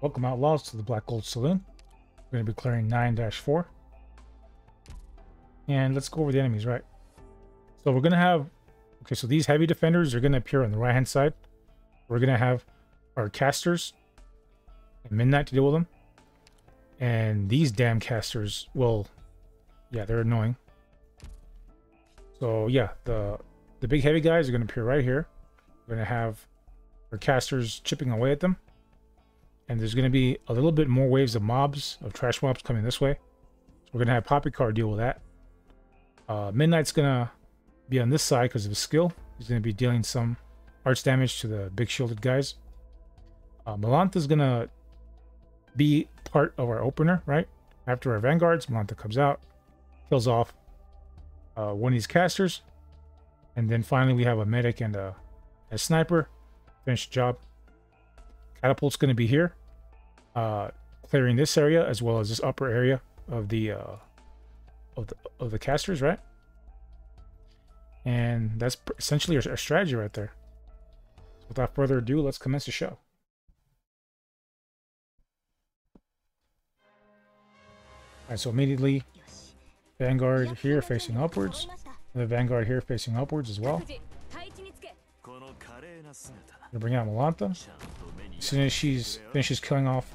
Welcome, Outlaws, to the Black Gold Saloon. We're going to be clearing 9-4. And let's go over the enemies, right? So we're going to have... Okay, so these heavy defenders are going to appear on the right-hand side. We're going to have our casters and Midnight to deal with them. And these damn casters will... Yeah, they're annoying. So, yeah, the big heavy guys are going to appear right here. We're going to have our casters chipping away at them. And there's going to be a little bit more waves of mobs, of trash mobs coming this way. So we're going to have Poppy Car deal with that. Midnight's going to be on this side because of his skill. He's going to be dealing some arch damage to the big shielded guys. Melantha's going to be part of our opener, right? After our vanguards, Melantha comes out, kills off one of these casters. And then finally we have a medic and a sniper. Finish the job. Catapult's going to be here. Clearing this area as well as this upper area of the casters, right? And that's essentially our strategy right there. So without further ado, let's commence the show. All right, so immediately, vanguard here facing upwards, and the vanguard here facing upwards as well. Gonna bring out Melantha. As soon as she finishes killing off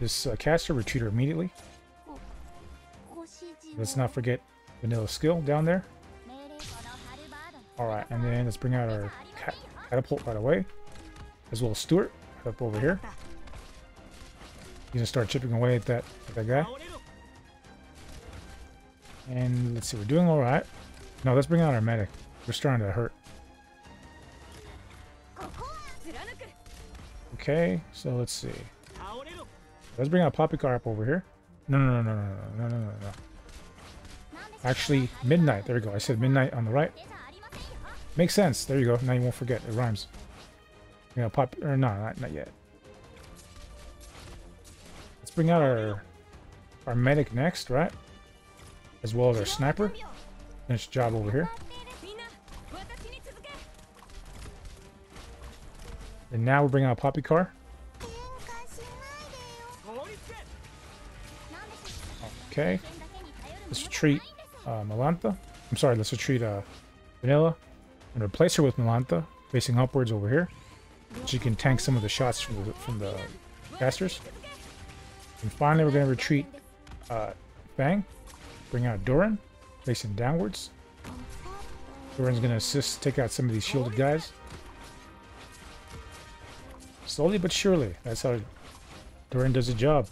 this caster, retreat her immediately. Let's not forget Vanilla's skill down there. Alright, and then let's bring out our catapult right away. As well as Stuart, up over here. He's gonna start chipping away at that guy. And let's see, we're doing alright. No, let's bring out our medic. We're starting to hurt. Okay, so let's see. Let's bring out Poppy Car up over here. No. Actually, Midnight. There we go. I said Midnight on the right. Makes sense. There you go. Now you won't forget. It rhymes. You know, Poppy... Or no, not yet. Let's bring out our medic next, right? As well as our sniper. Finish the job over here. And now we're bringing out Poppy Car. Okay. Let's retreat Melantha. I'm sorry, let's retreat Vanilla. And replace her with Melantha, facing upwards over here. She can tank some of the shots from the casters. And finally, we're going to retreat Fang. Bring out Durin, facing downwards. Durin's going to assist, take out some of these shielded guys. Slowly but surely. That's how Durin does the job.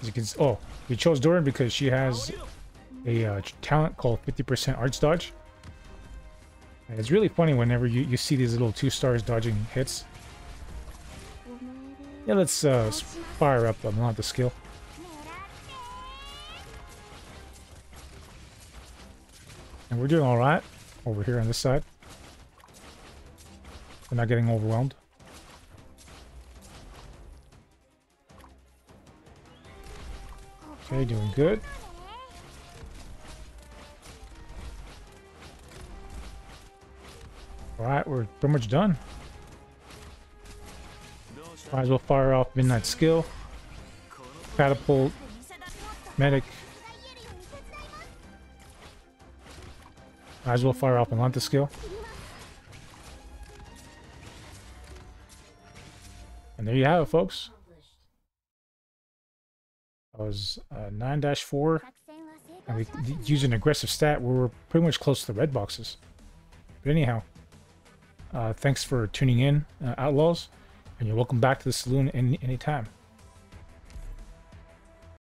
As you can see, oh, we chose Durin because she has a talent called 50% arch dodge. And it's really funny whenever you see these little 2-stars dodging hits. Yeah, let's fire up Melantha's skill. And we're doing alright over here on this side. We're not getting overwhelmed. Okay, doing good. Alright, we're pretty much done. Might as well fire off Midnight skill. Catapult. Medic. Might as well fire off Melantha skill. And there you have it, folks. That was 9-4. And we used an aggressive stat where we're pretty much close to the red boxes. But anyhow, thanks for tuning in, Outlaws. And you're welcome back to the saloon anytime.